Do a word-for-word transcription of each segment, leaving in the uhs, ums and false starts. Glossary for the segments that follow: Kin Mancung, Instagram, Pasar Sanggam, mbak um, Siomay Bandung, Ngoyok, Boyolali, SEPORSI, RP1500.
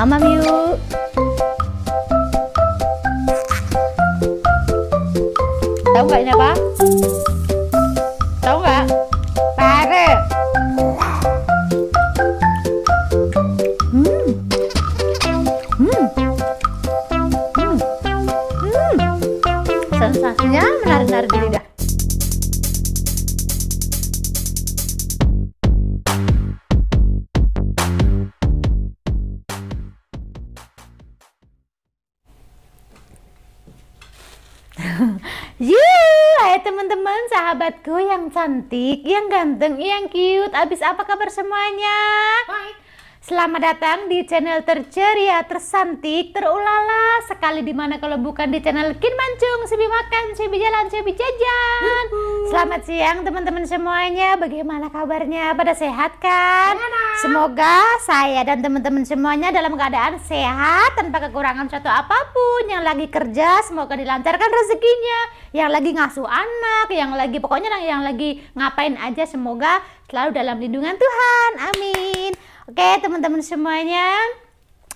Ngamam yuk. Tahu nggak ini apa? Tahu nggak? Pare. Hmm. Hmm. Hmm. Hmm. Sensasinya menarik-narik di lidah. Yuh, hai teman-teman, sahabatku yang cantik, yang ganteng, yang cute. Abis apa kabar semuanya? Baik. Selamat datang di channel terceria, tersantik, terulala sekali, dimana kalau bukan di channel Kin Mancung. Sibi makan, sibi jalan, sibi jajan. Yuhu. Selamat siang teman-teman semuanya. Bagaimana kabarnya? Pada sehat kan? Mana? Semoga saya dan teman-teman semuanya dalam keadaan sehat, tanpa kekurangan suatu apapun. Yang lagi kerja semoga dilancarkan rezekinya. Yang lagi ngasuh anak, yang lagi pokoknya yang lagi ngapain aja, semoga selalu dalam lindungan Tuhan. Amin. Oke teman-teman semuanya,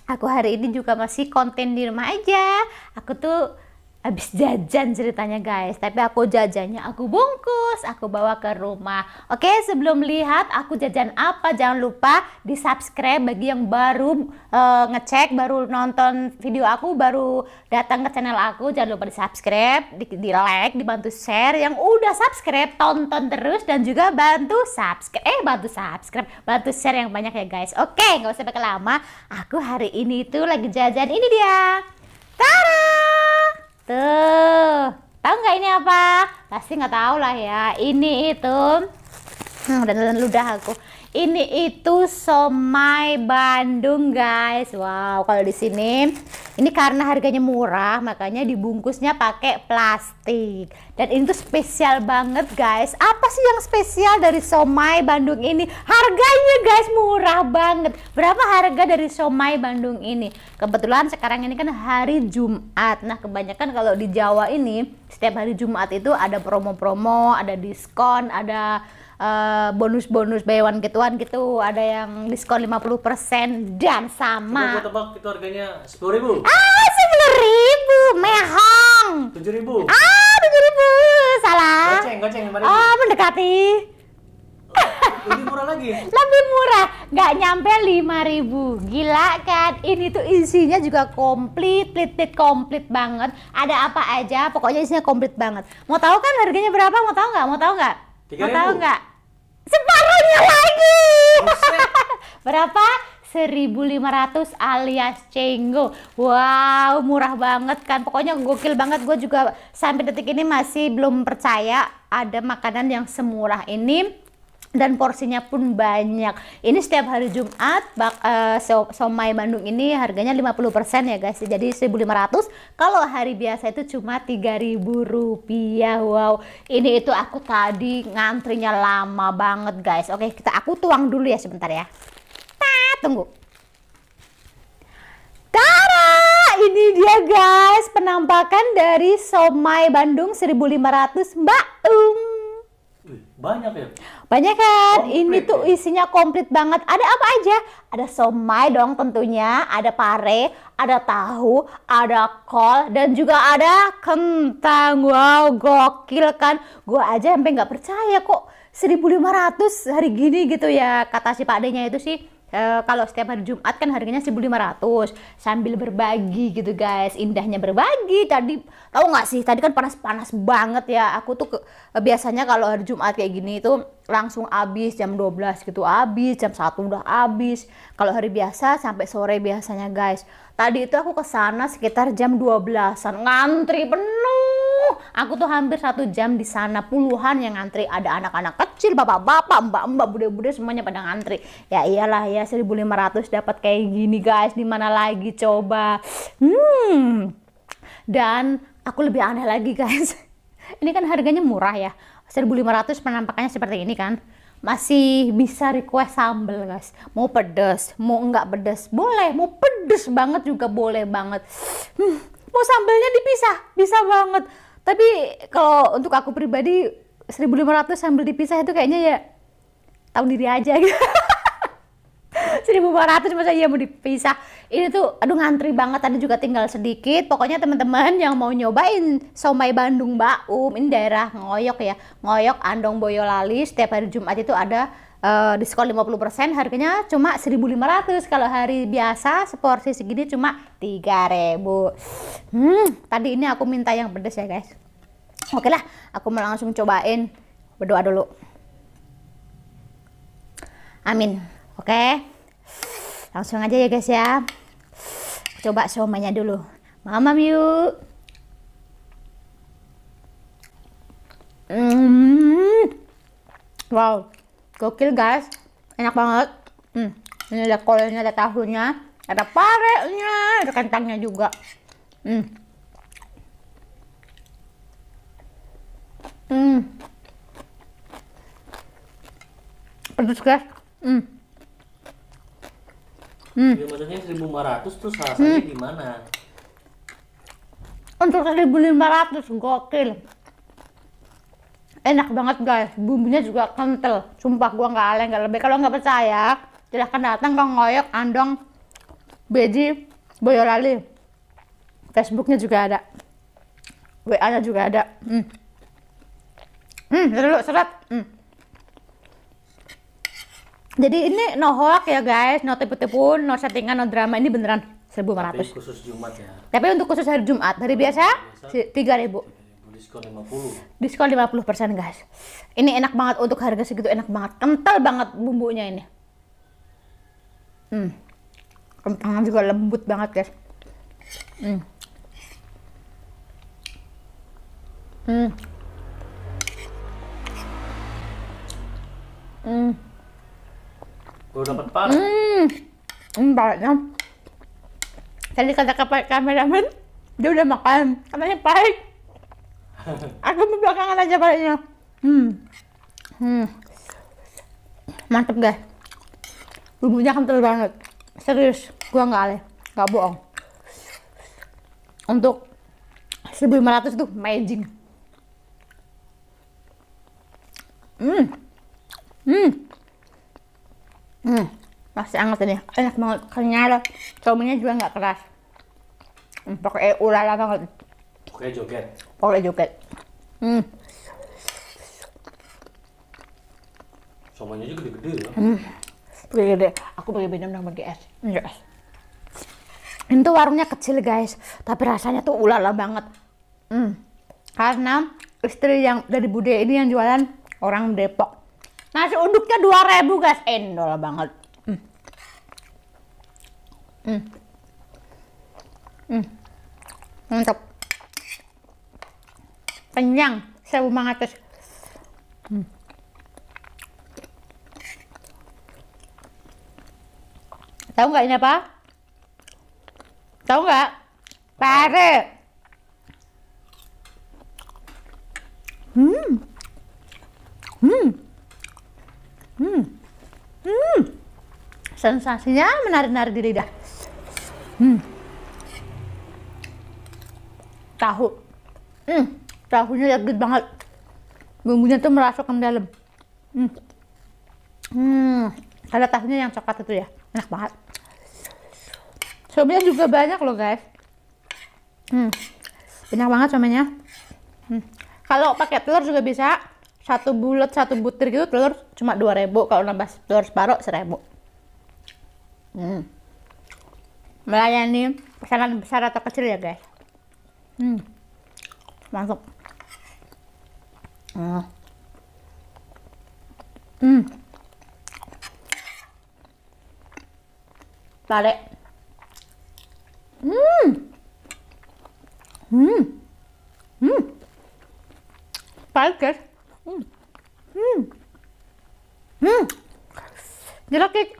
aku hari ini juga masih konten di rumah aja. Aku tuh habis jajan ceritanya guys, tapi aku jajannya aku bungkus, aku bawa ke rumah. Oke, sebelum lihat aku jajan apa, jangan lupa di subscribe bagi yang baru uh, ngecek, baru nonton video aku, baru datang ke channel aku. Jangan lupa di subscribe, di, di like, dibantu share. Yang udah subscribe tonton terus, dan juga bantu subscribe, eh bantu subscribe, bantu share yang banyak ya guys. Oke, nggak usah pakai lama, aku hari ini tuh lagi jajan ini dia. Tara! Tuh, tahu nggak ini apa? Pasti nggak tahu lah ya. Ini itu, hmm, udah telan ludah aku. Ini itu siomay Bandung guys. Wow, kalau di sini, ini karena harganya murah, makanya dibungkusnya pakai plastik. Dan ini tuh spesial banget guys. Apa sih yang spesial dari siomay Bandung ini? Harganya guys murah banget. Berapa harga dari siomay Bandung ini? Kebetulan sekarang ini kan hari Jumat. Nah, kebanyakan kalau di Jawa ini setiap hari Jumat itu ada promo-promo, ada diskon, ada bonus-bonus uh, buy one get one gitu, ada yang diskon lima puluh persen dan sama. Coba tebak itu harganya sepuluh ribu. Ah, sepuluh ribu, mehong. tujuh ribu. Ah, tujuh ribu. Salah. Goceng, goceng lima ribu. Oh, mendekati. Lebih murah lagi. Lebih murah, nggak nyampe lima ribu. Gila kan? Ini tuh isinya juga komplit, komplit, komplit banget. Ada apa aja, pokoknya isinya komplit banget. Mau tahu kan harganya berapa? Mau tahu nggak? Mau tahu nggak? Mau tahu nggak? Separuhnya lagi. Berapa? seribu lima ratus alias cenggo. Wow, murah banget kan. Pokoknya gokil banget. Gue juga sampai detik ini masih belum percaya ada makanan yang semurah ini. Dan porsinya pun banyak. Ini setiap hari Jumat bak, uh, siomay Bandung ini harganya lima puluh persen ya guys. Jadi seribu lima ratus. Kalau hari biasa itu cuma tiga ribu rupiah. Wow. Ini itu aku tadi ngantrinya lama banget guys. Oke, kita aku tuang dulu ya sebentar ya. Tat, tunggu. Tara, ini dia guys penampakan dari siomay Bandung seribu lima ratus Mbak Um. Banyak ya? Banyak kan? Komplit, ini tuh isinya komplit banget. Ada apa aja? Ada siomay dong tentunya, ada pare, ada tahu, ada kol, dan juga ada kentang. Wow, gokil kan? Gua aja sampai nggak percaya kok seribu lima ratus hari gini gitu ya. Kata si pakdenya itu sih, Uh, kalau setiap hari Jumat kan harganya seribu lima ratus. Sambil berbagi gitu guys. Indahnya berbagi. Tadi tahu nggak sih, tadi kan panas-panas banget ya. Aku tuh ke, biasanya kalau hari Jumat kayak gini itu langsung habis jam dua belas gitu, habis jam satu udah habis. Kalau hari biasa sampai sore biasanya guys. Tadi itu aku kesana sekitar jam dua belasan, ngantri penuh. Aku tuh hampir satu jam di sana, puluhan yang ngantri. Ada anak-anak kecil, bapak-bapak, mbak-mbak, bude-bude semuanya pada ngantri. Ya iyalah ya, seribu lima ratus dapat kayak gini guys, dimana lagi coba. Hmm. Dan aku lebih aneh lagi guys. Ini kan harganya murah ya. seribu lima ratus penampakannya seperti ini kan. Masih bisa request sambal guys, mau pedas mau enggak pedas boleh, mau pedas banget juga boleh banget, hmm, mau sambalnya dipisah bisa banget. Tapi kalau untuk aku pribadi seribu lima ratus sambal dipisah itu kayaknya ya tahu diri aja gitu. seribu lima ratus masa iya mau dipisah. Ini tuh aduh ngantri banget, tadi juga tinggal sedikit. Pokoknya teman-teman yang mau nyobain siomay Bandung Mbak Um, ini daerah Ngoyok ya, Ngoyok Andong Boyolali, setiap hari Jumat itu ada uh, diskon lima puluh persen, harganya cuma seribu lima ratus. Kalau hari biasa seporsi segini cuma tiga ribu. Hmm, tadi ini aku minta yang pedas ya guys. Oke lah, aku mau langsung cobain. Berdoa dulu. Amin. Oke, okay. Langsung aja ya guys ya. Coba siomaynya dulu. Mamam yuk. Mm. Wow, gokil guys. Enak banget. Mm. Ini ada kolenya, ada tahunya, ada parenya, ada kentangnya juga. Mm. Mm. Pedas guys. Mm. Hmm. Ya, maksudnya seribu lima ratus terus rasanya hmm. gimana? Untuk seribu lima ratus gokil. Enak banget guys, bumbunya juga kental. Sumpah gua nggak alay, nggak lebih. Kalau nggak percaya, silahkan datang ke Ngoyok Andong Beji Boyolali. Facebooknya juga ada, W A-nya juga ada. Hmm, hmm seru seret. Hmm. Jadi ini no hoax ya guys, no tipu-tipu, no settingan, no drama, ini beneran seribu lima ratus. Tapi khusus Jumat ya. Tapi untuk khusus hari Jumat, hari biasa tiga ribu. Diskon lima puluh. Diskon lima puluh persen guys. Ini enak banget untuk harga segitu, enak banget. Kental banget bumbunya ini. Hmm. Kentangnya juga lembut banget guys. Hmm. Hmm. Hmm. Udah dapat parah. Hmm, empatnya. Tadi kata kameramen, dia udah makan. Katanya pahit. Aku mau belakangan aja parahnya. Hmm, hmm, mantep guys. Bumbunya kental banget. Serius, gua nggak alay, nggak bohong. Untuk seribu lima ratus tuh amazing. Hmm, hmm. Hmm, masih hangat ini, enak banget, kenyal, siomaynya juga nggak keras. Hmm, pakai ulala banget. Pakai joget. Pakai joget. Hmm. Siomaynya juga gede-gede ya. Hmm, gede-gede. Aku pakai minum sama es. Yes. Ini tuh warungnya kecil guys, tapi rasanya tuh ulala banget. Hmm. Karena istri yang dari Bude ini yang jualan orang Depok. Nasi uduknya dua ribu guys, endol banget. Hmm. Hmm. Hmm. Mantap. Kenyang, seribu banget. Hmm. Tahu nggak ini apa? Tahu nggak? Pare. Hmm. Hmm. Hmm. Hmm. Sensasinya menarik-narik di lidah. Hmm. Tahu. Hmm. Tahunya legit banget. Bumbunya tuh merasuk ke dalam. Hmm. Hmm. Ada tahunya yang coklat itu ya. Enak banget. Siomaynya juga banyak loh, guys. Hmm. Enak banget siomaynya. Hmm. Kalau pakai telur juga bisa. Satu bulat, satu butir gitu, telur cuma dua ribu. Kalau nambah telur separuh, seribu. Hmm. Melayani pesanan besar atau kecil ya, guys. Hmm. Langsung. Hmm. Hmm. Tarik. Hmm. Hmm. Hmm. Baik, guys. Hmm. Hmm. Hmm. Jelekik.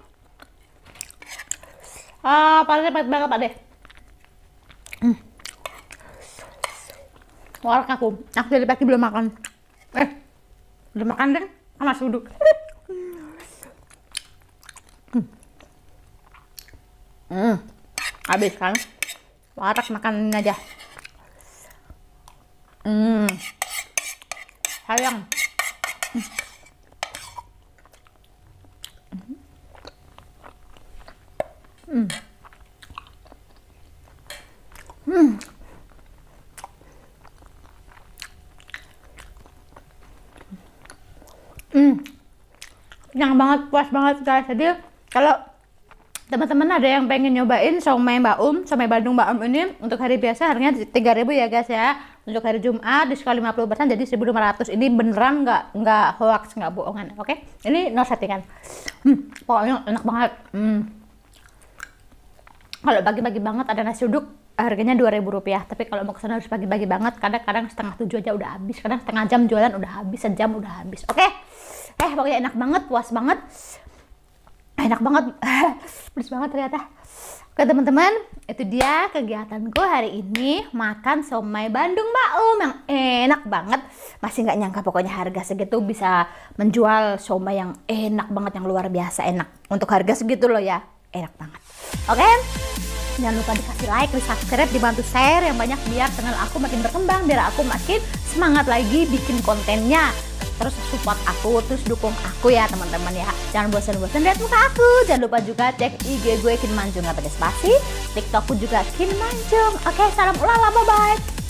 Ah, paling banget banget Pak deh. Hmm. Warok aku. Aku dari pagi belum makan. Eh. Belum makan deh. Sama suduk. Hmm. Hmm. Habis kan. Warok makan aja. Hmm. Sayang. kenyang banget, puas banget guys. Jadi kalau teman-teman ada yang pengen nyobain siomay Mbak Um, siomay Bandung Mbak Um ini untuk hari biasa harganya tiga ribu ya guys ya. Untuk hari Jumat diskon lima puluh persen jadi seribu lima ratus. Ini beneran nggak nggak hoax, nggak bohongan. Oke, ini no settingan. Hmm, pokoknya enak banget. Hmm. Kalau pagi-pagi banget ada nasi uduk harganya dua ribu rupiah. Tapi kalau mau kesana harus pagi-pagi banget. Kadang-kadang setengah tujuh aja udah habis. Kadang setengah jam jualan udah habis, sejam udah habis. Oke, eh pokoknya enak banget, puas banget. Enak banget, pedes banget ternyata. Oke teman-teman, itu dia kegiatanku hari ini, makan siomay Bandung Mbak Um yang enak banget. Masih nggak nyangka pokoknya harga segitu bisa menjual siomay yang enak banget, yang luar biasa enak. Untuk harga segitu loh ya, enak banget. Oke, jangan lupa dikasih like, di subscribe, dibantu share yang banyak biar channel aku makin berkembang, biar aku makin semangat lagi bikin kontennya. Terus support aku, terus dukung aku ya teman-teman ya. Jangan bosan-bosan lihat muka aku. Jangan lupa juga cek I G gue Kin Mancung, gak pedes pasti. TikTokku juga Kin Mancung. Oke, salam ulala, bye-bye.